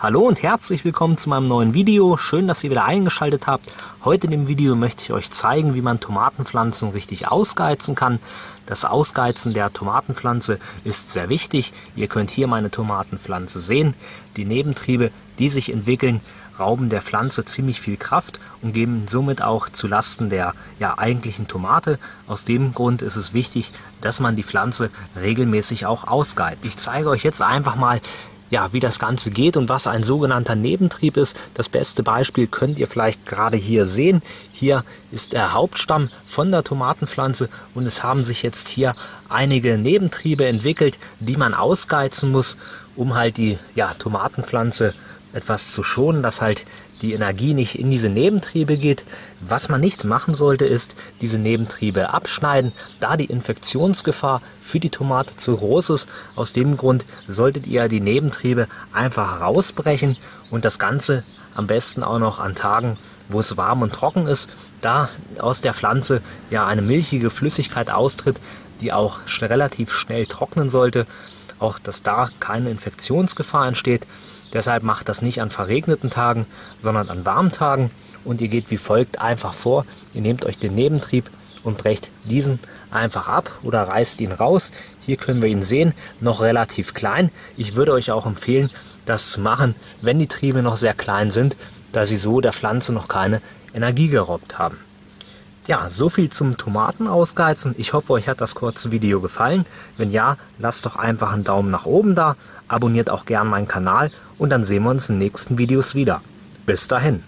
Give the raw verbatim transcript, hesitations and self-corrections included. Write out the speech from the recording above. Hallo und herzlich willkommen zu meinem neuen Video. Schön, dass ihr wieder eingeschaltet habt. Heute in dem Video möchte ich euch zeigen, wie man Tomatenpflanzen richtig ausgeizen kann. Das Ausgeizen der Tomatenpflanze ist sehr wichtig. Ihr könnt hier meine Tomatenpflanze sehen. Die Nebentriebe, die sich entwickeln, rauben der Pflanze ziemlich viel Kraft und geben somit auch zu Lasten der ja, eigentlichen Tomate. Aus dem Grund ist es wichtig, dass man die Pflanze regelmäßig auch ausgeizt. Ich zeige euch jetzt einfach mal, ja, wie das Ganze geht und was ein sogenannter Nebentrieb ist. Das beste Beispiel könnt ihr vielleicht gerade hier sehen. Hier ist der Hauptstamm von der Tomatenpflanze und es haben sich jetzt hier einige Nebentriebe entwickelt, die man ausgeizen muss, um halt die ja, Tomatenpflanze etwas zu schonen, dass halt die Energie nicht in diese Nebentriebe geht. Was man nicht machen sollte, ist diese Nebentriebe abschneiden, da die Infektionsgefahr für die Tomate zu groß ist. Aus dem Grund solltet ihr die Nebentriebe einfach rausbrechen und das Ganze am besten auch noch an Tagen, wo es warm und trocken ist, da aus der Pflanze ja eine milchige Flüssigkeit austritt, die auch relativ schnell trocknen sollte. Auch dass da keine Infektionsgefahr entsteht. Deshalb macht das nicht an verregneten Tagen, sondern an warmen Tagen. Und ihr geht wie folgt einfach vor. Ihr nehmt euch den Nebentrieb und brecht diesen einfach ab oder reißt ihn raus. Hier können wir ihn sehen, noch relativ klein. Ich würde euch auch empfehlen, das zu machen, wenn die Triebe noch sehr klein sind, da sie so der Pflanze noch keine Energie geraubt haben. Ja, so viel zum Tomaten ausgeizen. Ich hoffe, euch hat das kurze Video gefallen. Wenn ja, lasst doch einfach einen Daumen nach oben da, abonniert auch gern meinen Kanal und dann sehen wir uns in den nächsten Videos wieder. Bis dahin!